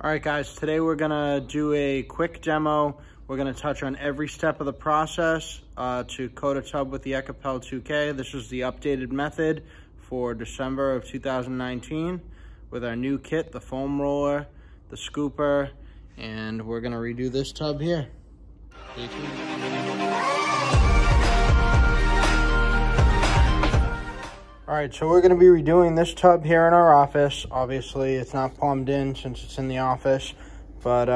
All right guys, today we're gonna do a quick demo. We're gonna touch on every step of the process to coat a tub with the Ekopel 2K. This is the updated method for December of 2019 with our new kit, the foam roller, the scooper, and we're gonna redo this tub here. Stay tuned. All right, so we're gonna be redoing this tub here in our office. Obviously, it's not plumbed in since it's in the office, but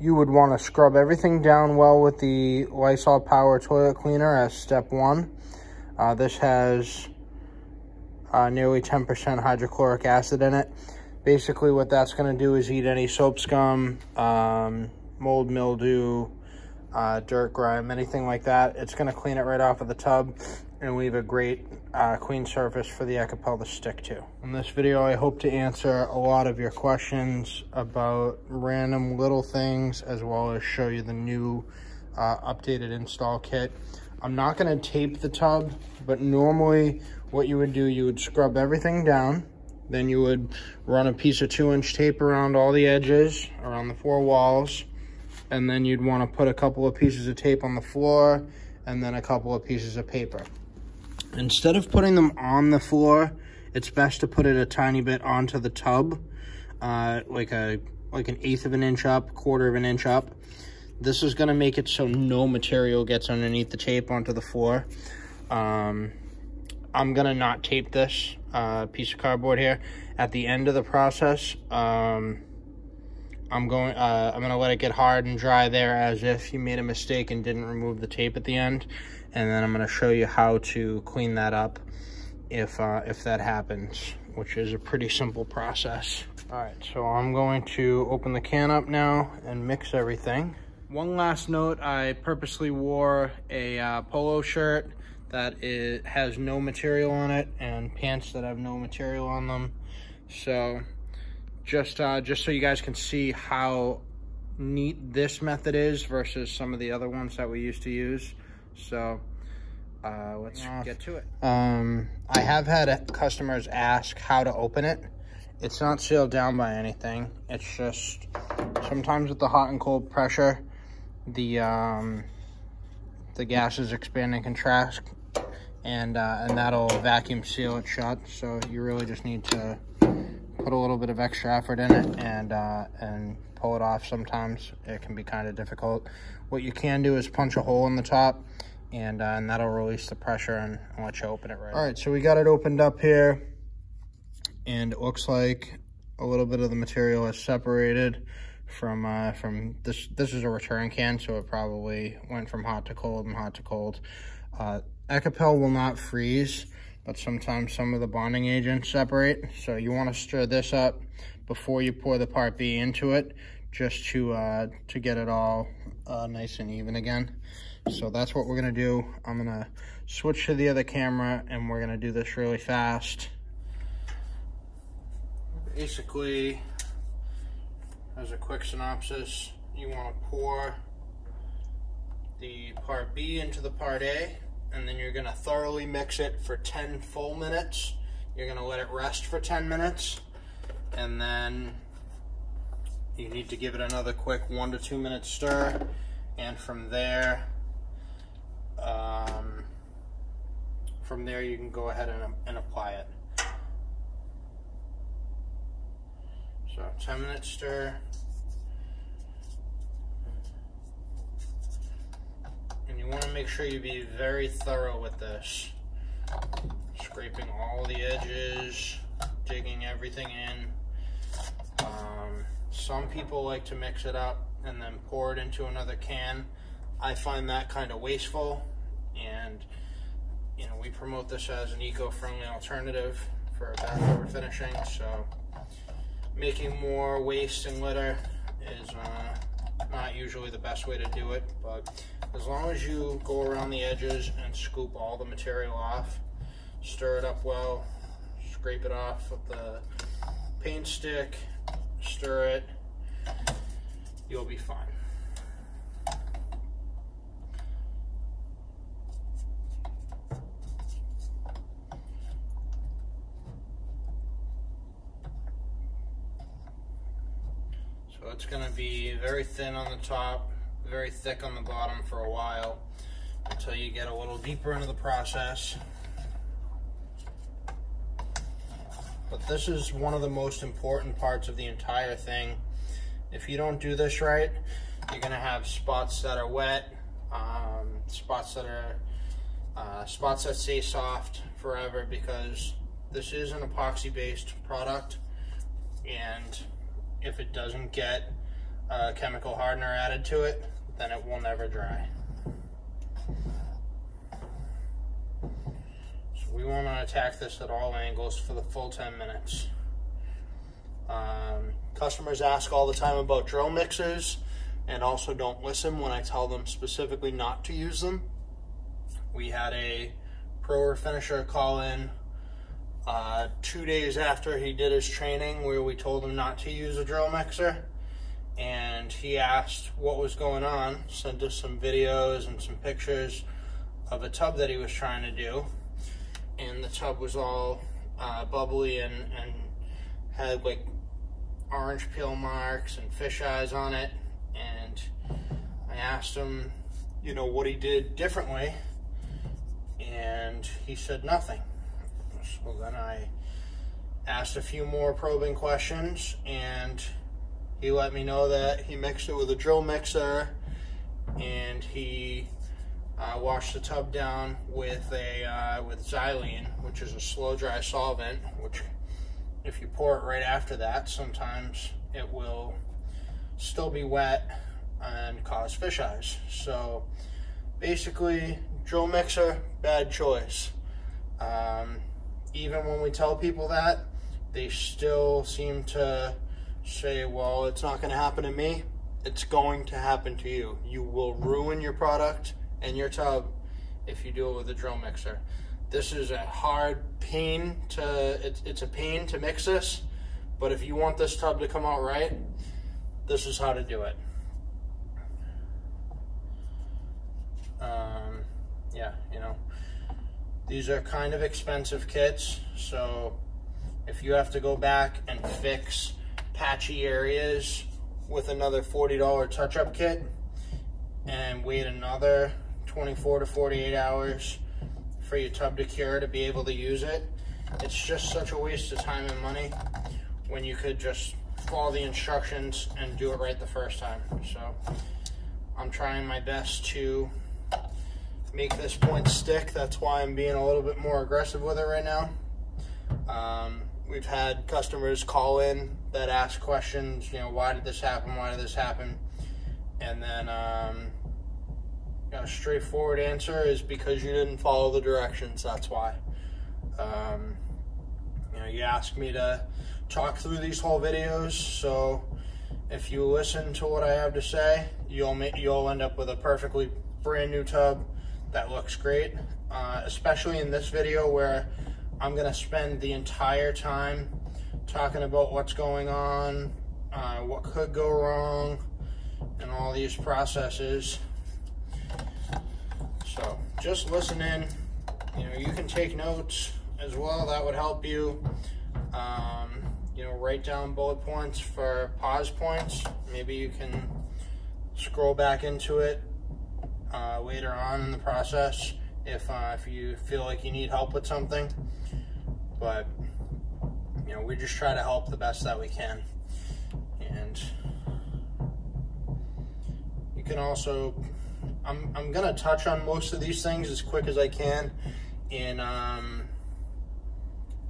you would wanna scrub everything down well with the Lysol Power Toilet Cleaner as step one. This has nearly 10% hydrochloric acid in it. Basically what that's going to do is eat any soap scum, mold, mildew, dirt, grime, anything like that. It's going to clean it right off of the tub and leave a great clean surface for the Ekopel to stick to. In this video, I hope to answer a lot of your questions about random little things, as well as show you the new updated install kit. I'm not going to tape the tub, but normally what you would do, you would scrub everything down, then you would run a piece of 2-inch tape around all the edges, around the four walls, and then you'd want to put a couple of pieces of tape on the floor and then a couple of pieces of paper. Instead of putting them on the floor, it's best to put it a tiny bit onto the tub, like an 1/8 of an inch up, 1/4 of an inch up. This is going to make it so no material gets underneath the tape onto the floor. I'm going to not tape this piece of cardboard here. At the end of the process, I'm going to let it get hard and dry there as if you made a mistake and didn't remove the tape at the end. And then I'm going to show you how to clean that up if that happens, which is a pretty simple process. All right, so I'm going to open the can up now and mix everything. One last note, I purposely wore a polo shirt that has no material on it and pants that have no material on them. So just so you guys can see how neat this method is versus some of the other ones that we used to use. So let's get to it. I have had customers ask how to open it. It's not sealed down by anything. It's just sometimes with the hot and cold pressure, the gases expand and contract, and that'll vacuum seal it shut. So you really just need to put a little bit of extra effort in it and pull it off. Sometimes it can be kind of difficult. What you can do is punch a hole in the top, and that'll release the pressure and let you open it right. All right, so we got it opened up here, and it looks like a little bit of the material is separated from this. This is a return can, so it probably went from hot to cold and hot to cold. Ekopel will not freeze, but sometimes some of the bonding agents separate. So you want to stir this up before you pour the Part B into it, just to get it all nice and even again. So that's what we're gonna do. I'm gonna switch to the other camera, and we're gonna do this really fast. Basically, as a quick synopsis, you want to pour the Part B into the Part A, and then you're going to thoroughly mix it for 10 full minutes. You're going to let it rest for 10 minutes, and then you need to give it another quick 1 to 2 minute stir, and from there you can go ahead and apply it. So 10-minute stir, and you want to make sure you be very thorough with this, scraping all the edges, digging everything in. Some people like to mix it up and then pour it into another can. I find that kind of wasteful, and you know, we promote this as an eco-friendly alternative for bathroom finishing, so making more waste and litter is not usually the best way to do it, but as long as you go around the edges and scoop all the material off, stir it up well, scrape it off with the paint stick, stir it, you'll be fine. So it's going to be very thin on the top, very thick on the bottom for a while, until you get a little deeper into the process. But this is one of the most important parts of the entire thing. If you don't do this right, you're going to have spots that are wet, spots that stay soft forever, because this is an epoxy-based product, and if it doesn't get a chemical hardener added to it, then it will never dry. So we want to attack this at all angles for the full 10 minutes. Customers ask all the time about drill mixers and also don't listen when I tell them specifically not to use them. We had a pro refinisher call in 2 days after he did his training, where we told him not to use a drill mixer, and he asked what was going on, sent us some videos and some pictures of a tub that he was trying to do, and the tub was all bubbly and had like orange peel marks and fish eyes on it. And I asked him, you know, what he did differently, and he said nothing. So then I asked a few more probing questions, and he let me know that he mixed it with a drill mixer, and he washed the tub down with xylene, which is a slow dry solvent, which if you pour it right after that, sometimes it will still be wet and cause fish eyes. So basically, drill mixer, bad choice. Even when we tell people that, they still seem to say, well, it's not going to happen to me. It's going to happen to you. You will ruin your product and your tub if you do it with a drill mixer. This is a hard pain to, it's a pain to mix this, but if you want this tub to come out right, this is how to do it. Yeah, you know, these are kind of expensive kits, so if you have to go back and fix patchy areas with another $40 touch-up kit and wait another 24 to 48 hours for your tub to cure to be able to use it, it's just such a waste of time and money when you could just follow the instructions and do it right the first time. So I'm trying my best to make this point stick. That's why I'm being a little bit more aggressive with it right now. We've had customers call in that ask questions, you know, why did this happen? Why did this happen? And then you know, straightforward answer is because you didn't follow the directions. That's why. You know, you asked me to talk through these whole videos, so if you listen to what I have to say, you'll end up with a perfectly brand new tub that looks great, especially in this video where I'm gonna spend the entire time talking about what's going on, what could go wrong, and all these processes. So just listen in. You know, you can take notes as well. That would help you. You know, write down bullet points for pause points. Maybe you can scroll back into it later on in the process if you feel like you need help with something. But you know, we just try to help the best that we can. And you can also, I'm gonna touch on most of these things as quick as I can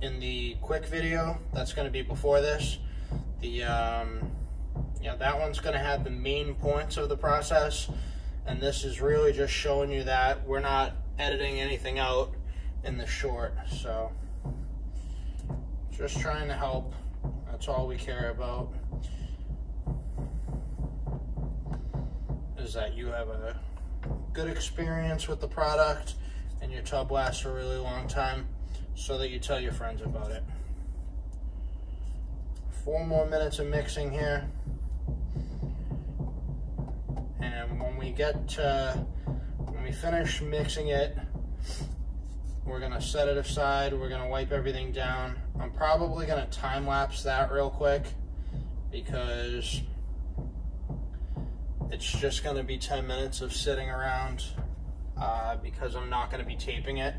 in the quick video that's gonna be before this. The you know, that one's gonna have the main points of the process. And this is really just showing you that we're not editing anything out in the short. So just trying to help. That's all we care about, is that you have a good experience with the product and your tub lasts a really long time so that you tell your friends about it. 4 more minutes of mixing here. And when we finish mixing it, we're gonna set it aside, we're gonna wipe everything down. I'm probably gonna time-lapse that real quick because It's just going to be 10 minutes of sitting around because I'm not going to be taping it.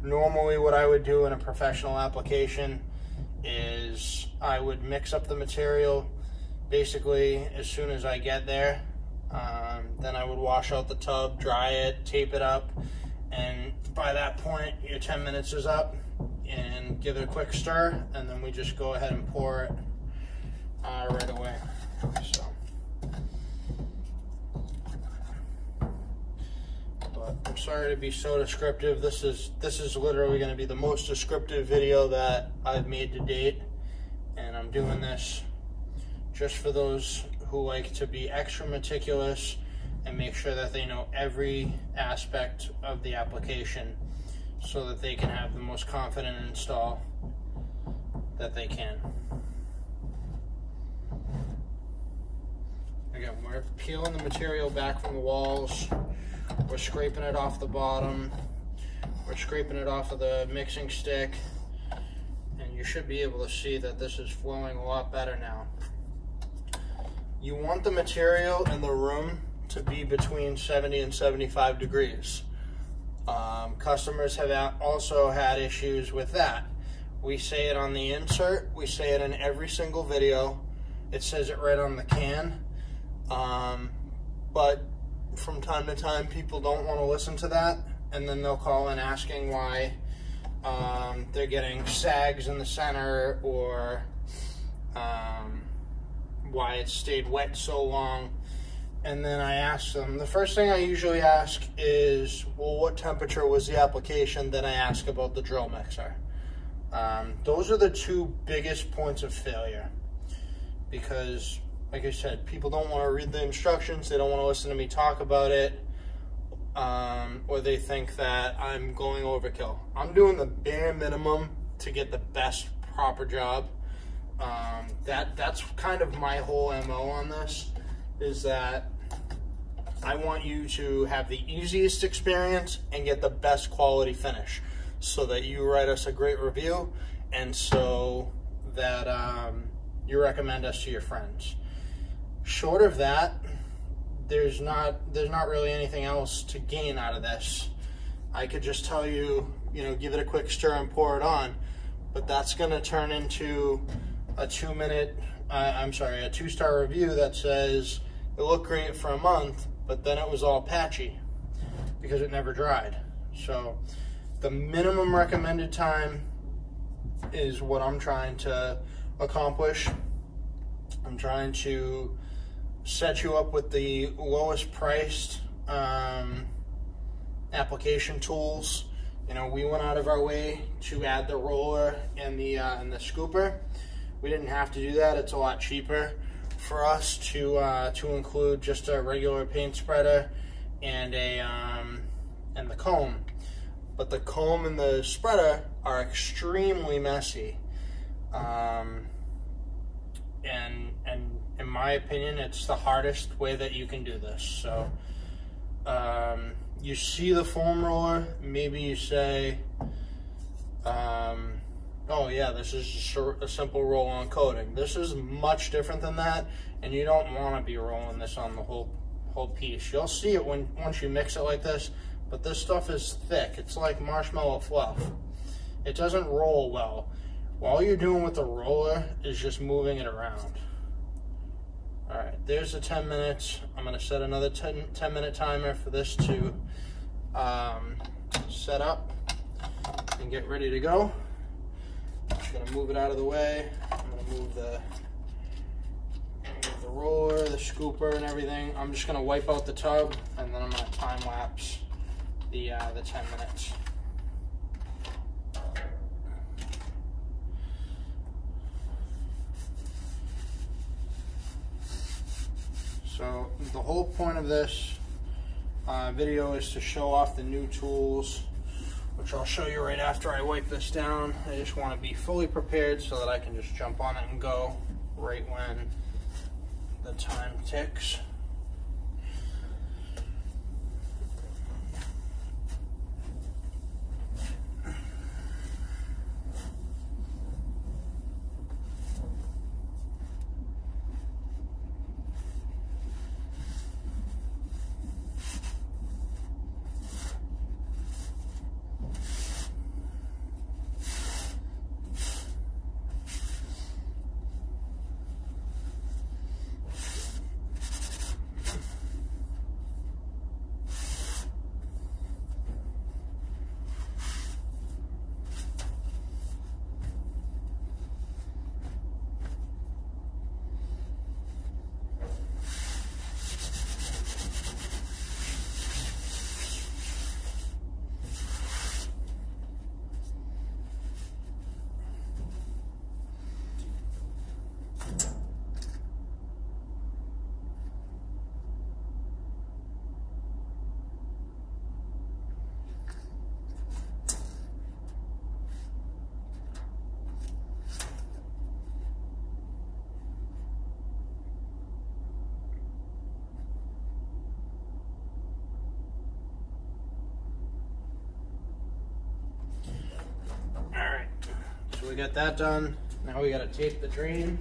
Normally what I would do in a professional application is I would mix up the material basically as soon as I get there. Then I would wash out the tub, dry it, tape it up, and by that point your 10 minutes is up, and give it a quick stir, and then we just go ahead and pour it right away. So, but I'm sorry to be so descriptive. This is literally going to be the most descriptive video that I've made to date, and I'm doing this just for those who like to be extra meticulous and make sure that they know every aspect of the application so that they can have the most confident install that they can. Again, we're peeling the material back from the walls, we're scraping it off the bottom, we're scraping it off of the mixing stick, and you should be able to see that this is flowing a lot better now. You want the material in the room to be between 70 and 75 degrees. Customers have also had issues with that. We say it on the insert, we say it in every single video, it says it right on the can, but from time to time people don't want to listen to that, and then they'll call in asking why they're getting sags in the center, or why it stayed wet so long. And then I ask them, the first thing I usually ask is, well, what temperature was the application? Then I ask about the drill mixer. Those are the two biggest points of failure, because like I said, people don't want to read the instructions, they don't want to listen to me talk about it, or they think that I'm going overkill. I'm doing the bare minimum to get the best proper job. That's kind of my whole MO on this, is that I want you to have the easiest experience and get the best quality finish, so that you write us a great review, and so that you recommend us to your friends. Short of that, there's not really anything else to gain out of this. I could just tell you, you know, give it a quick stir and pour it on, but that's going to turn into a two-star review that says it looked great for a month, but then it was all patchy because it never dried. So the minimum recommended time is what I'm trying to accomplish. I'm trying to set you up with the lowest priced application tools. You know, we went out of our way to add the roller and the scooper. We didn't have to do that. It's a lot cheaper for us to include just a regular paint spreader and the comb. But the comb and the spreader are extremely messy, and in my opinion, it's the hardest way that you can do this. So you see the foam roller, maybe you say, oh yeah, this is just a simple roll-on coating. This is much different than that, and you don't want to be rolling this on the whole piece. You'll see it once you mix it like this, but this stuff is thick. It's like marshmallow fluff. It doesn't roll well. All you're doing with the roller is just moving it around. All right, there's the 10 minutes. I'm gonna set another 10-minute timer for this to set up and get ready to go. I'm just gonna move it out of the way. I'm gonna move the roller, the scooper, and everything. I'm just gonna wipe out the tub, and then I'm gonna time lapse the 10 minutes. So the whole point of this video is to show off the new tools, which I'll show you right after I wipe this down. I just want to be fully prepared so that I can just jump on it and go right when the time ticks. we got that done. Now we gotta tape the drain.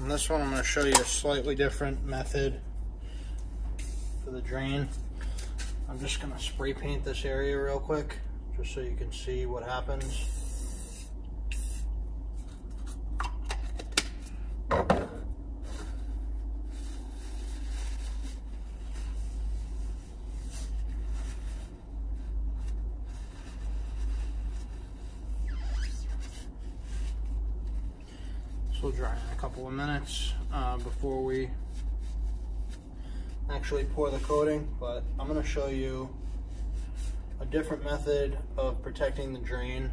On this one, I'm going to show you a slightly different method for the drain. I'm just going to spray paint this area real quick, just so you can see what happens. We'll dry in a couple of minutes before we actually pour the coating, but I'm going to show you a different method of protecting the drain.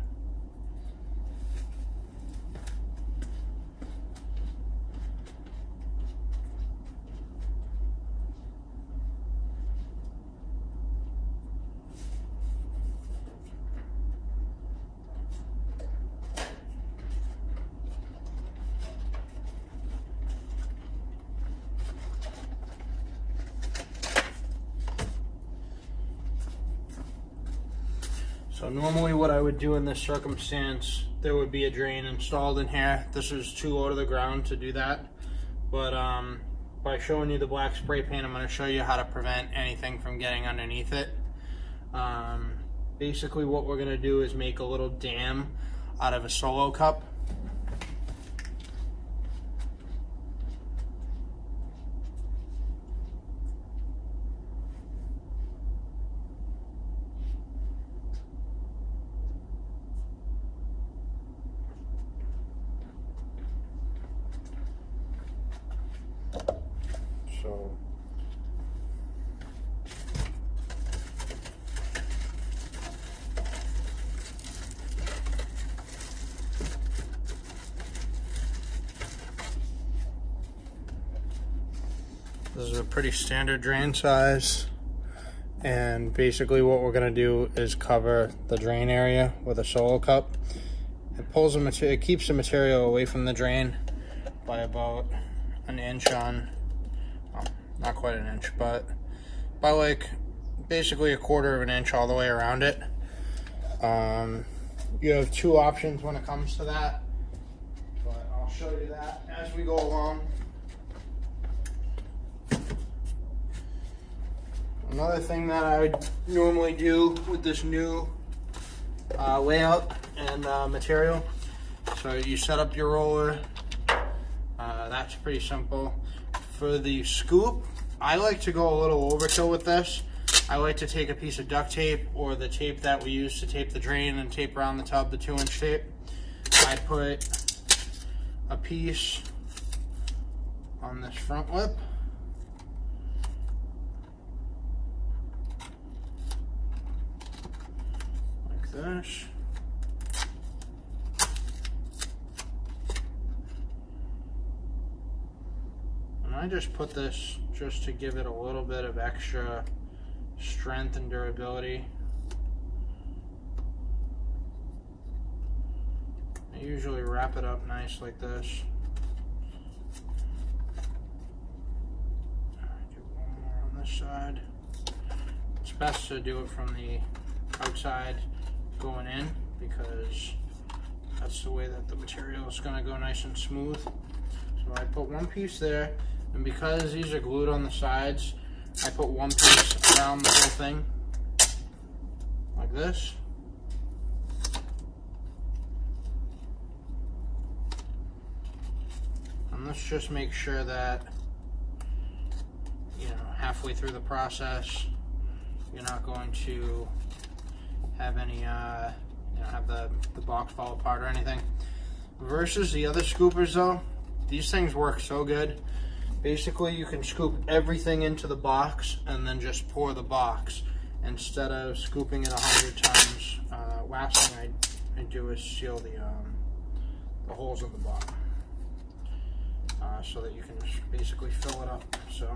So normally what I would do in this circumstance, there would be a drain installed in here. This is too low to the ground to do that. But by showing you the black spray paint, I'm going to show you how to prevent anything from getting underneath it. Basically what we're going to do is make a little dam out of a solo cup. So this is a pretty standard drain size, and basically what we're going to do is cover the drain area with a solo cup. It pulls the material, it keeps the material away from the drain by about an inch on. Not quite an inch, but by like basically a quarter of an inch all the way around it. You have two options when it comes to that, but I'll show you that as we go along. Another thing that I would normally do with this new layout and material, so you set up your roller. That's pretty simple. For the scoop, I like to go a little overkill with this. I like to take a piece of duct tape or the tape that we use to tape the drain and tape around the tub, the 2-inch tape. I put a piece on this front lip. Like this. I just put this just to give it a little bit of extra strength and durability. I usually wrap it up nice like this. Do one more on this side. It's best to do it from the outside going in, because that's the way that the material is going to go nice and smooth. So I put one piece there. And because these are glued on the sides, I put one piece around the whole thing, like this. And let's just make sure that halfway through the process. You're not going to have any, you know, have the box fall apart or anything. Versus the other scoopers though, these things work so good. Basically, you can scoop everything into the box and then just pour the box. Instead of scooping it 100 times, last thing I do is seal the holes at the bottom, so that you can just basically fill it up. So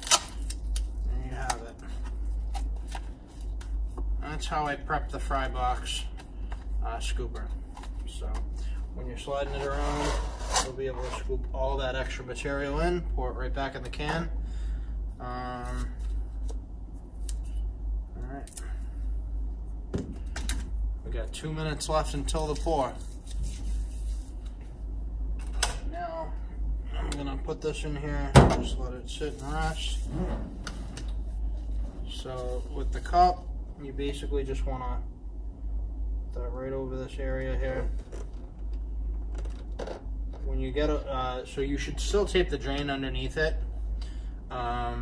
there you have it. That's how I prep the fry box scooper. So when you're sliding it around, you'll be able to scoop all that extra material in, pour it right back in the can. All right, we got 2 minutes left until the pour. Now I'm gonna put this in here, just let it sit and rest. So with the cup, you basically just wanna put that right over this area here. When you get so you should still tape the drain underneath it, but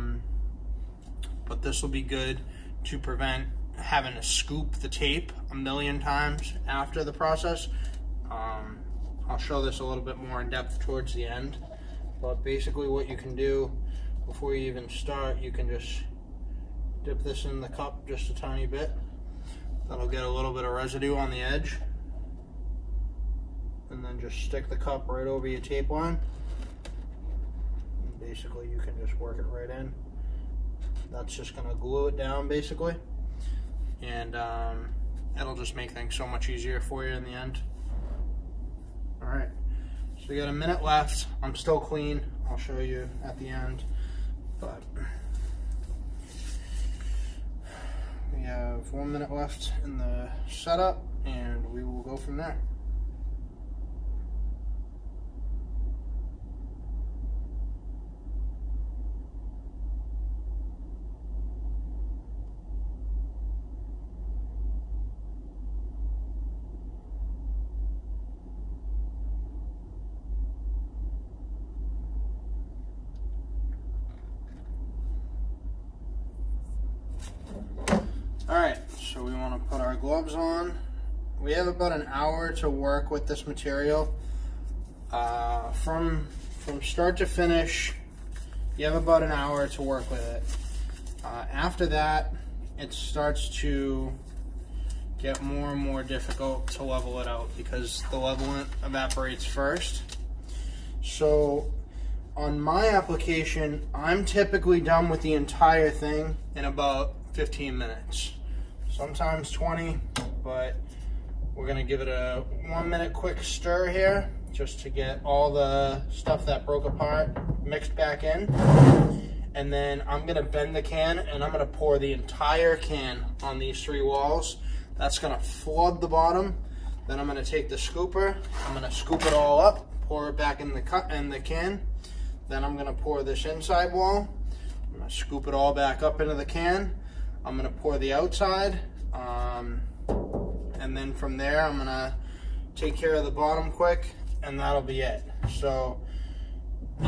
this will be good to prevent having to scoop the tape 1,000,000 times after the process. I'll show this a little bit more in depth towards the end, but basically what you can do before you even start, you can just dip this in the cup just a tiny bit. That'll get a little bit of residue on the edge, and then just stick the cup right over your tape line, and basically you can just work it right in. That's just gonna glue it down basically, and it'll just make things so much easier for you in the end. All right, so we got a minute left. I'm still clean. I'll show you at the end, but we have 1 minute left in the setup, and we will go from there. Alright, so we want to put our gloves on. We have about an hour to work with this material. From start to finish, you have about an hour to work with it. After that, it starts to get more and more difficult to level it out because the levelant evaporates first. So on my application, I'm typically done with the entire thing in about 15 minutes. Sometimes 20, but we're gonna give it a 1 minute quick stir here just to get all the stuff that broke apart mixed back in. And then I'm gonna bend the can and I'm gonna pour the entire can on these three walls. That's gonna flood the bottom. Then I'm gonna take the scooper, I'm gonna scoop it all up, pour it back in the can. Then I'm gonna pour this inside wall, I'm gonna scoop it all back up into the can. I'm gonna pour the outside, and then from there I'm gonna take care of the bottom quick, and that'll be it. So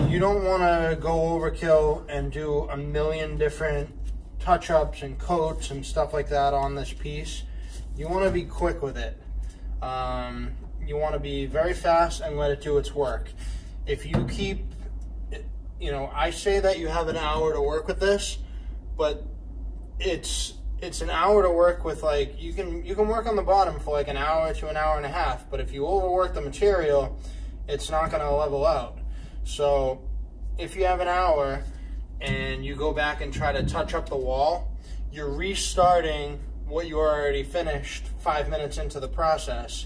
you don't wanna go overkill and do 1,000,000 different touch-ups and coats and stuff like that on this piece. You wanna be quick with it. You wanna be very fast and let it do its work. If you keep, you know, I say that you have an hour to work with this, but it's an hour to work with. Like you can work on the bottom for like an hour to an hour and a half, but if you overwork the material, it's not going to level out. So if you have an hour and you go back and try to touch up the wall, you're restarting what you already finished 5 minutes into the process,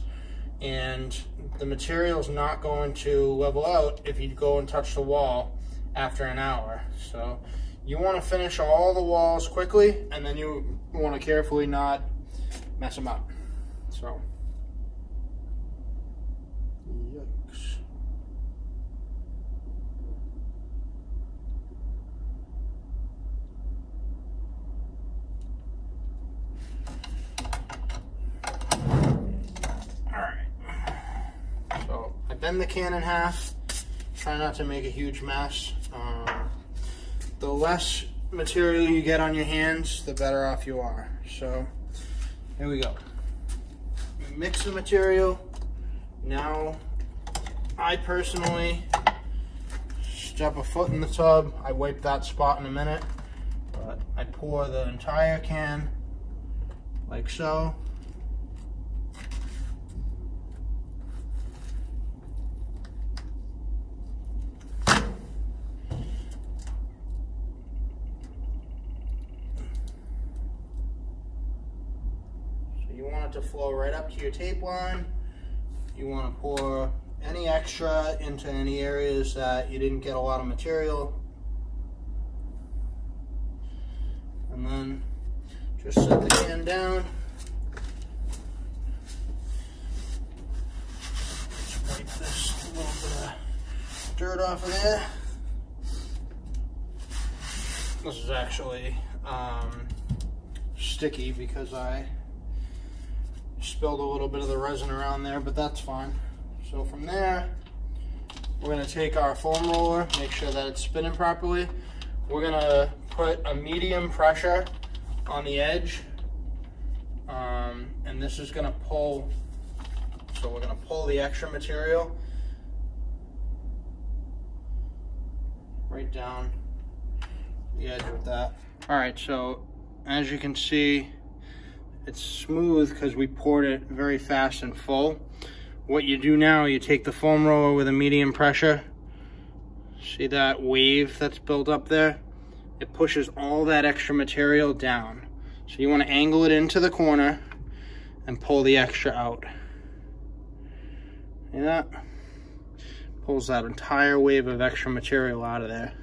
and the material's not going to level out if you go and touch the wall after an hour. So you want to finish all the walls quickly, and then you want to carefully not mess them up. So, yikes. All right. So I bend the can in half. Try not to make a huge mess. the less material you get on your hands, the better off you are. So here we go. Mix the material. Now, I personally step a foot in the tub. I wipe that spot in a minute, but I pour the entire can like so. You want it to flow right up to your tape line. You want to pour any extra into any areas that you didn't get a lot of material. And then just set the can down. Just wipe this little bit of dirt off of there. This is actually sticky because I spilled a little bit of the resin around there, but that's fine. So from there, we're gonna take our foam roller, make sure that it's spinning properly. We're gonna put a medium pressure on the edge, and this is gonna pull, so we're gonna pull the extra material right down the edge with that. All right, so as you can see, it's smooth because we poured it very fast and full. What you do now, you take the foam roller with a medium pressure. See that wave that's built up there? It pushes all that extra material down. So you want to angle it into the corner and pull the extra out. See that? Pulls that entire wave of extra material out of there.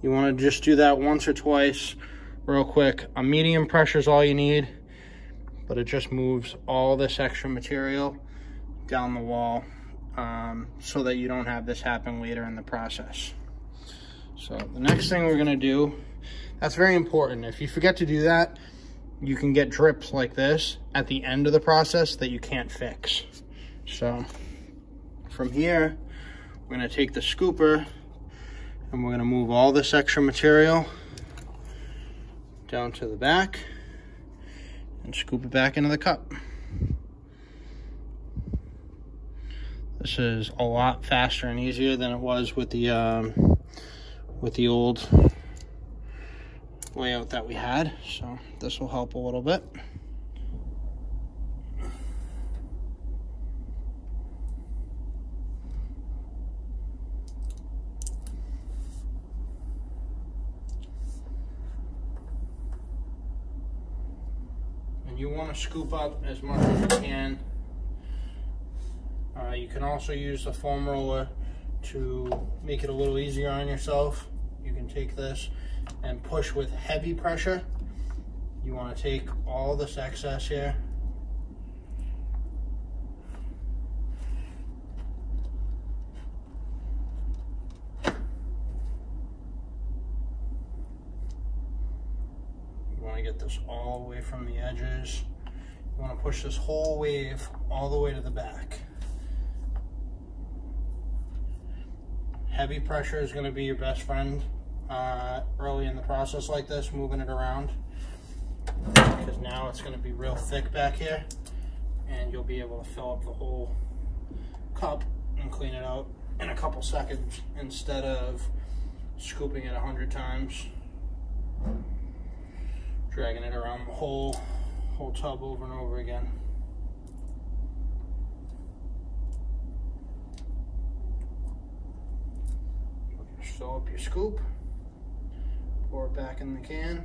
You want to just do that once or twice real quick. A medium pressure is all you need, but it just moves all this extra material down the wall, so that you don't have this happen later in the process. So the next thing we're gonna do, that's very important. If you forget to do that, you can get drips like this at the end of the process that you can't fix. So from here, we're gonna take the scooper and we're gonna move all this extra material down to the back and scoop it back into the cup. This is a lot faster and easier than it was with the old layout that we had. So this will help a little bit. You want to scoop up as much as you can. You can also use the foam roller to make it a little easier on yourself. You can take this and push with heavy pressure. You want to take all this excess here. Get this all the way from the edges. You want to push this whole wave all the way to the back. Heavy pressure is going to be your best friend early in the process like this, moving it around, because now it's going to be real thick back here and you'll be able to fill up the whole cup and clean it out in a couple seconds instead of scooping it 100 times. Dragging it around the whole tub over and over again. Just fill up your scoop, pour it back in the can.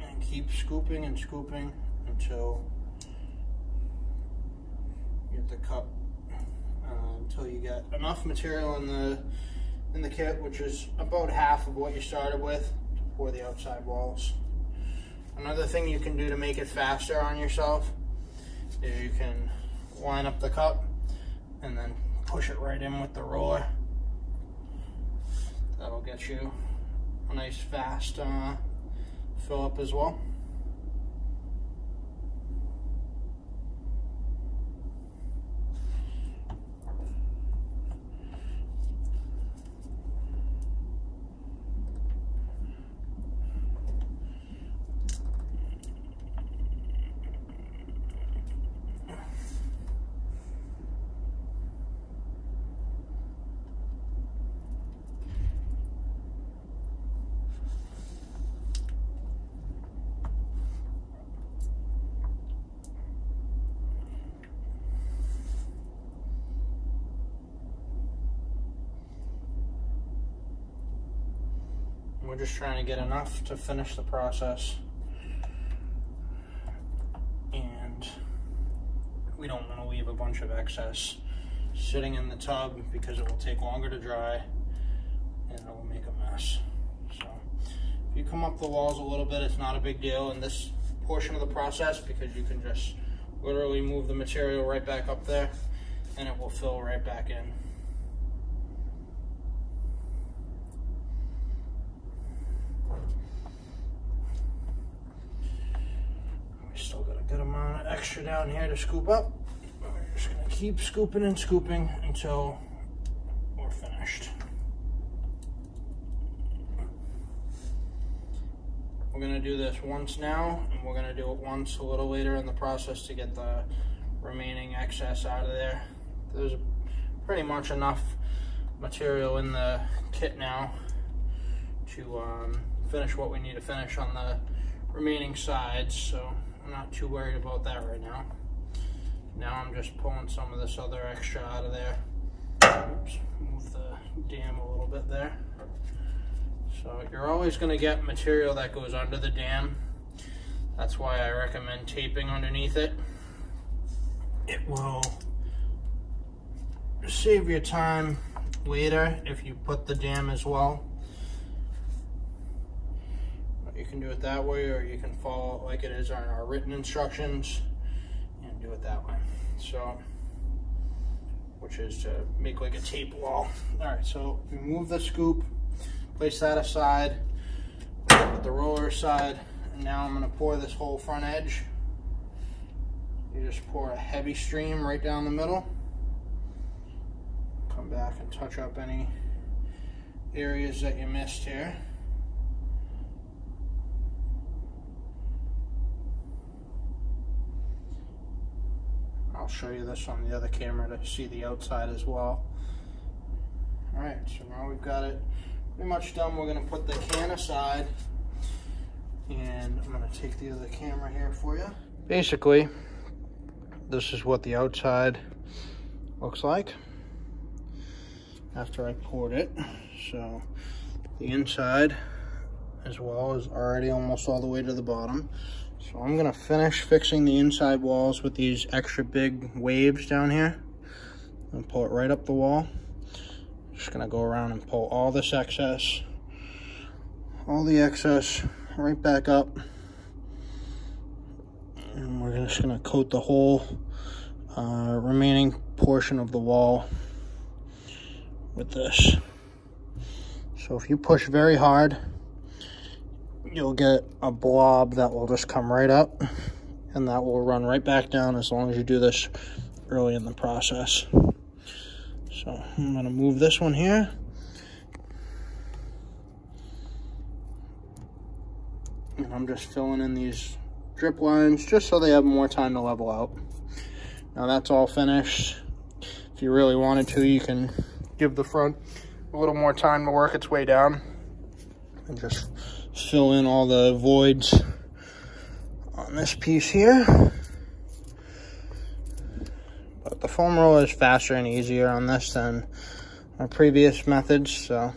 And keep scooping and scooping until you get the cup, until you get enough material in the kit, which is about half of what you started with, to pour the outside walls. Another thing you can do to make it faster on yourself is you can line up the cup and then push it right in with the roller. That'll get you a nice fast fill up as well. We're just trying to get enough to finish the process, and we don't want to leave a bunch of excess sitting in the tub because it will take longer to dry and it will make a mess. So if you come up the walls a little bit, it's not a big deal in this portion of the process because you can just literally move the material right back up there and it will fill right back in. We still got a good amount of extra down here to scoop up. We're just going to keep scooping and scooping until we're finished. We're going to do this once now, and we're going to do it once a little later in the process to get the remaining excess out of there. There's pretty much enough material in the kit now to finish what we need to finish on the remaining sides, so I'm not too worried about that right now. Now I'm just pulling some of this other extra out of there. Oops, move the dam a little bit there. So you're always going to get material that goes under the dam. That's why I recommend taping underneath it. It will save your time later if you put the dam as well. You can do it that way, or you can follow it like it is on our written instructions and do it that way. So, which is to make like a tape wall. All right, so remove the scoop, place that aside, put the roller aside, and now I'm going to pour this whole front edge. You just pour a heavy stream right down the middle. Come back and touch up any areas that you missed here. I'll show you this on the other camera to see the outside as well. All right, so now we've got it pretty much done. We're going to put the can aside, and I'm going to take the other camera here for you. Basically, this is what the outside looks like after I poured it. So the inside as well is already almost all the way to the bottom. So I'm going to finish fixing the inside walls with these extra big waves down here. I'm going to pull it right up the wall. Just going to go around and pull all this excess, all the excess right back up. And we're just going to coat the whole remaining portion of the wall with this. So if you push very hard, you'll get a blob that will just come right up, and that will run right back down as long as you do this early in the process. So I'm going to move this one here. And I'm just filling in these drip lines just so they have more time to level out. Now that's all finished. If you really wanted to, you can give the front a little more time to work its way down and just fill in all the voids on this piece here. But the foam roller is faster and easier on this than our previous methods, so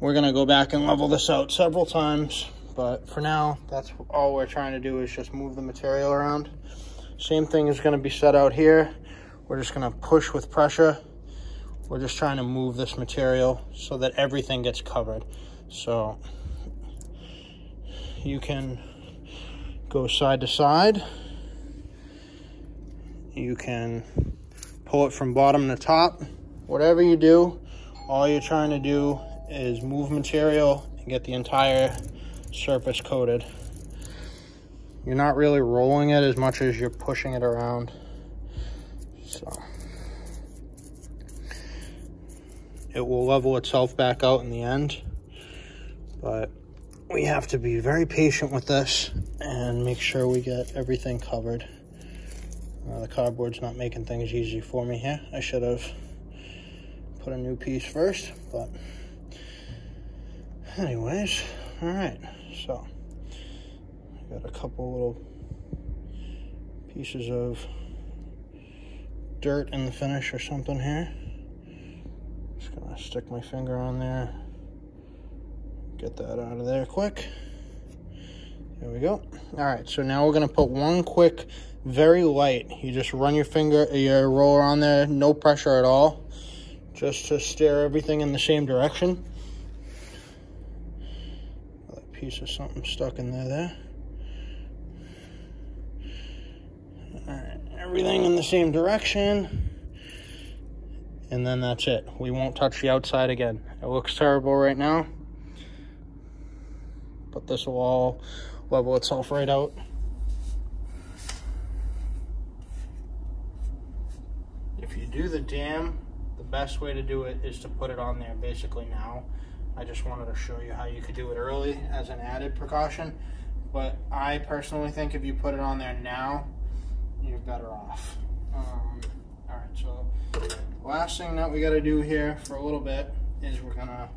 we're going to go back and level this out several times, but for now, that's all we're trying to do is just move the material around. Same thing is going to be set out here. We're just going to push with pressure. We're just trying to move this material so that everything gets covered. So you can go side to side. You can pull it from bottom to top. Whatever you do, all you're trying to do is move material and get the entire surface coated. You're not really rolling it as much as you're pushing it around. So it will level itself back out in the end. But we have to be very patient with this and make sure we get everything covered. The cardboard's not making things easy for me here. I should have put a new piece first, but anyways, all right. So I got a couple little pieces of dirt in the finish or something here. Just gonna stick my finger on there. Get that out of there quick. There we go. All right, so now we're going to put one quick, very light. You just run your finger, your roller on there, no pressure at all, just to steer everything in the same direction. Another piece of something stuck in there. All right, everything in the same direction. And then that's it. We won't touch the outside again. It looks terrible right now, but this will all level itself right out. If you do the dam, the best way to do it is to put it on there basically now. I just wanted to show you how you could do it early as an added precaution, but I personally think if you put it on there now, you're better off. All right, so last thing that we got to do here for a little bit is we're gonna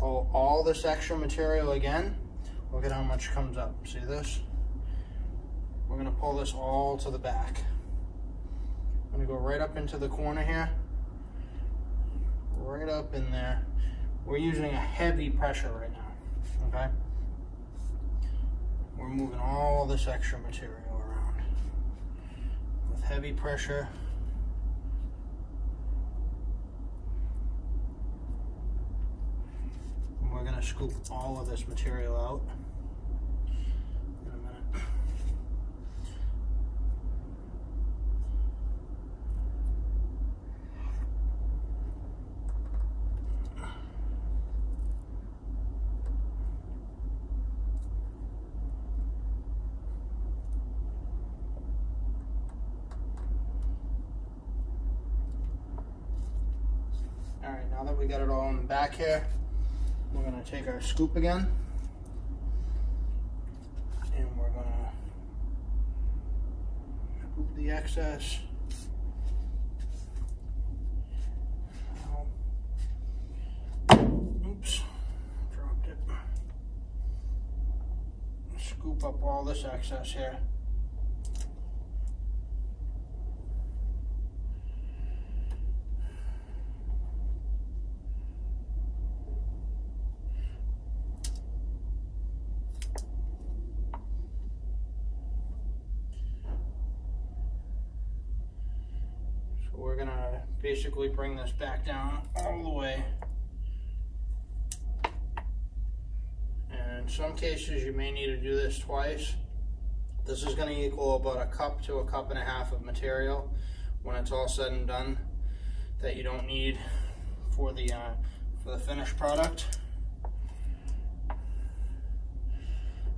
pull all this extra material again. Look at how much comes up. See this? We're gonna pull this all to the back. I'm gonna go right up into the corner here, right up in there. We're using a heavy pressure right now, okay? We're moving all this extra material around with heavy pressure. We're gonna scoop all of this material out in a minute. All right, now that we got it all in the back here, we're gonna take our scoop again, and we're gonna scoop the excess out. Oops, dropped it. Scoop up all this excess here. We're gonna basically bring this back down all the way. And in some cases you may need to do this twice. This is gonna equal about a cup to a cup and a half of material when it's all said and done that you don't need for the finished product.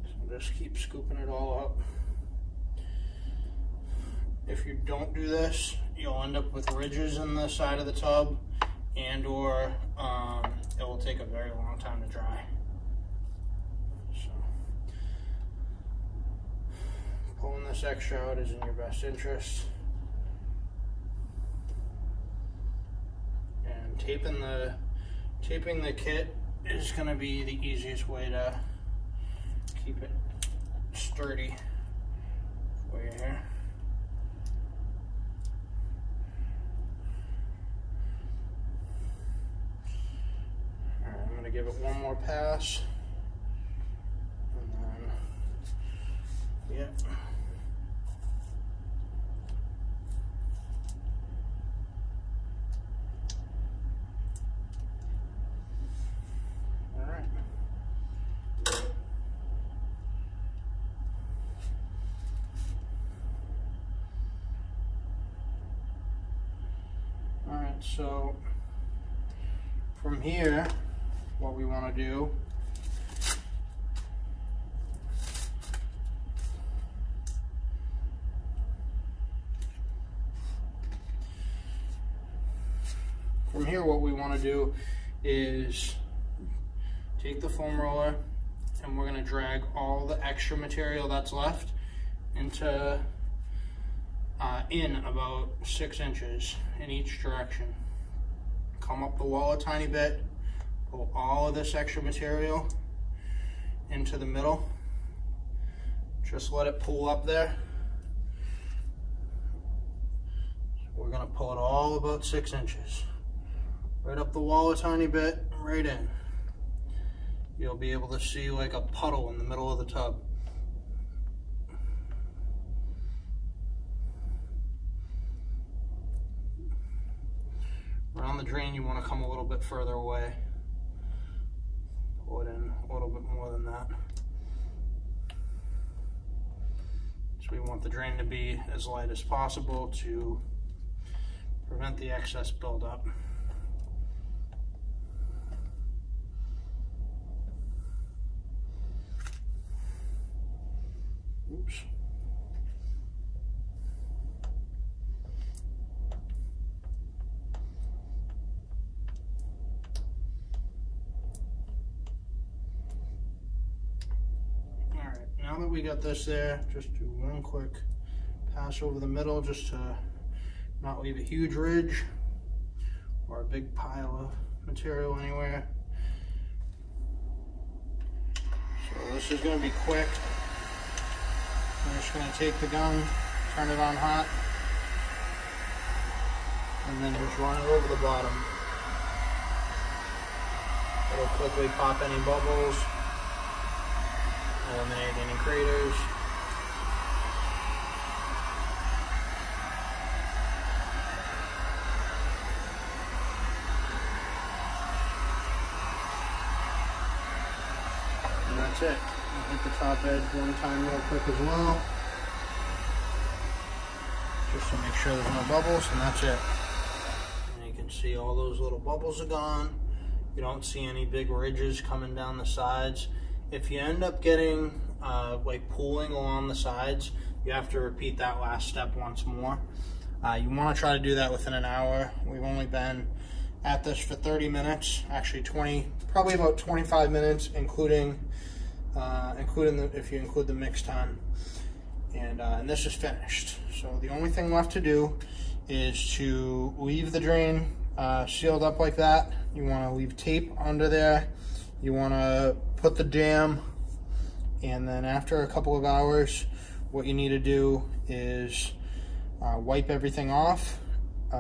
So just keep scooping it all up. If you don't do this, you'll end up with ridges in the side of the tub, and or it will take a very long time to dry. So pulling this extra out is in your best interest. And taping the kit is gonna be the easiest way to keep it sturdy for you here. Give it one more pass, and then, yep. All right. All right, so from here, what we want to do is take the foam roller, and we're going to drag all the extra material that's left into in about 6 inches in each direction. Come up the wall a tiny bit. Pull all of this extra material into the middle. Just let it pull up there. So we're gonna pull it all about 6 inches. Right up the wall a tiny bit, right in. you'll be able to see like a puddle in the middle of the tub. Around the drain, you want to come a little bit further away. Pull it in a little bit more than that. So we want the drain to be as light as possible to prevent the excess buildup. Oops. Now that we got this there, just do one quick pass over the middle just to not leave a huge ridge or a big pile of material anywhere. So this is going to be quick. I'm just going to take the gun, turn it on hot, and then just run it over the bottom. It'll quickly pop any bubbles, eliminate any craters. And that's it. I'll hit the top edge one time real quick as well, just to make sure there's no bubbles, and that's it. And you can see all those little bubbles are gone. You don't see any big ridges coming down the sides. If you end up getting like pooling along the sides, you have to repeat that last step once more. You want to try to do that within an hour. We've only been at this for 30 minutes, actually 20, probably about 25 minutes, if you include the mix time. And this is finished. So the only thing left to do is to leave the drain sealed up like that. You want to leave tape under there. You want to put the dam, and then after a couple of hours, what you need to do is wipe everything off. You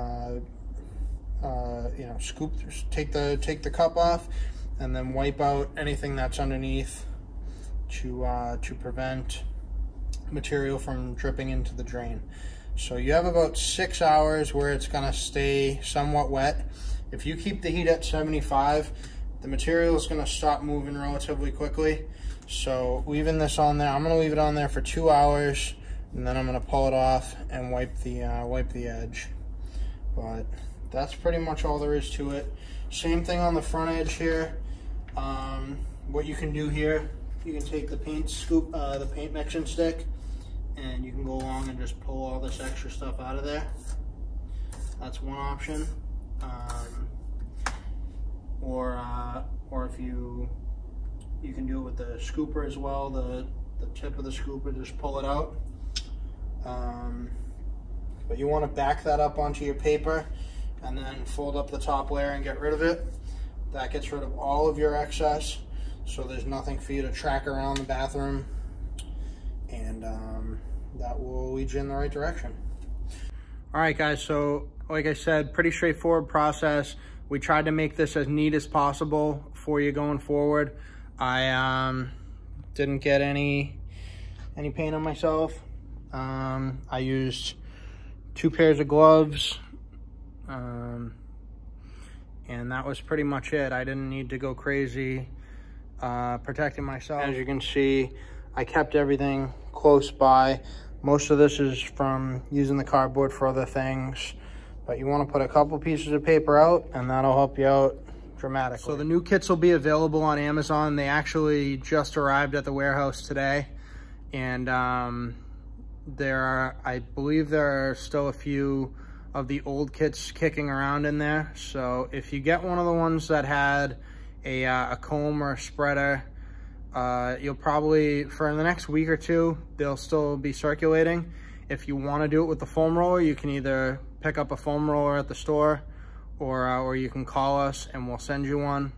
know, take the cup off, and then wipe out anything that's underneath to prevent material from dripping into the drain. So you have about 6 hours where it's going to stay somewhat wet. If you keep the heat at 75. The material is going to stop moving relatively quickly, so leaving this on there, I'm going to leave it on there for 2 hours, and then I'm going to pull it off and wipe the edge. But that's pretty much all there is to it. Same thing on the front edge here. What you can do here, you can take the paint scoop, the paint mixing stick, and you can go along and just pull all this extra stuff out of there. That's one option. Or if you can do it with the scooper as well, the tip of the scooper, just pull it out. But you want to back that up onto your paper and then fold up the top layer and get rid of it. That gets rid of all of your excess, so there's nothing for you to track around the bathroom, and that will lead you in the right direction. All right guys, so like I said, pretty straightforward process. We tried to make this as neat as possible for you going forward. I didn't get any paint on myself. I used 2 pairs of gloves, and that was pretty much it. I didn't need to go crazy protecting myself. As you can see, I kept everything close by. Most of this is from using the cardboard for other things. But you want to put a couple pieces of paper out, and that'll help you out dramatically. So the new kits will be available on Amazon. They actually just arrived at the warehouse today, and I believe there are still a few of the old kits kicking around in there. So if you get one of the ones that had a comb or a spreader, you'll probably, for the next week or two, they'll still be circulating. If you want to do it with the foam roller, you can either pick up a foam roller at the store, or you can call us and we'll send you one.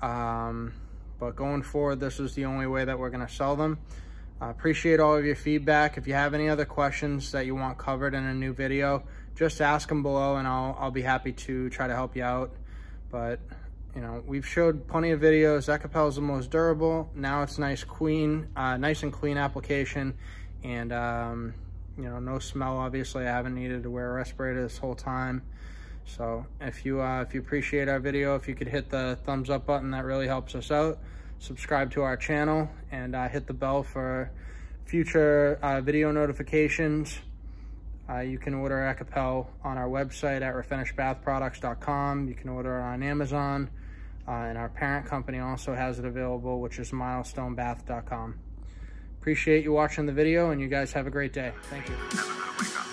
But going forward, this is the only way that we're gonna sell them. I appreciate all of your feedback. If you have any other questions that you want covered in a new video, just ask them below, and I'll be happy to try to help you out. But You know, we've showed plenty of videos. Ekopel is the most durable. Now it's nice and clean application, and you know, no smell. Obviously, I haven't needed to wear a respirator this whole time. So if you appreciate our video, if you could hit the thumbs up button, that really helps us out. Subscribe to our channel and hit the bell for future video notifications. You can order Ekopel on our website at refinishedbathproducts.com. You can order it on Amazon. And our parent company also has it available, which is milestonebath.com. Appreciate you watching the video, and you guys have a great day. Thank you.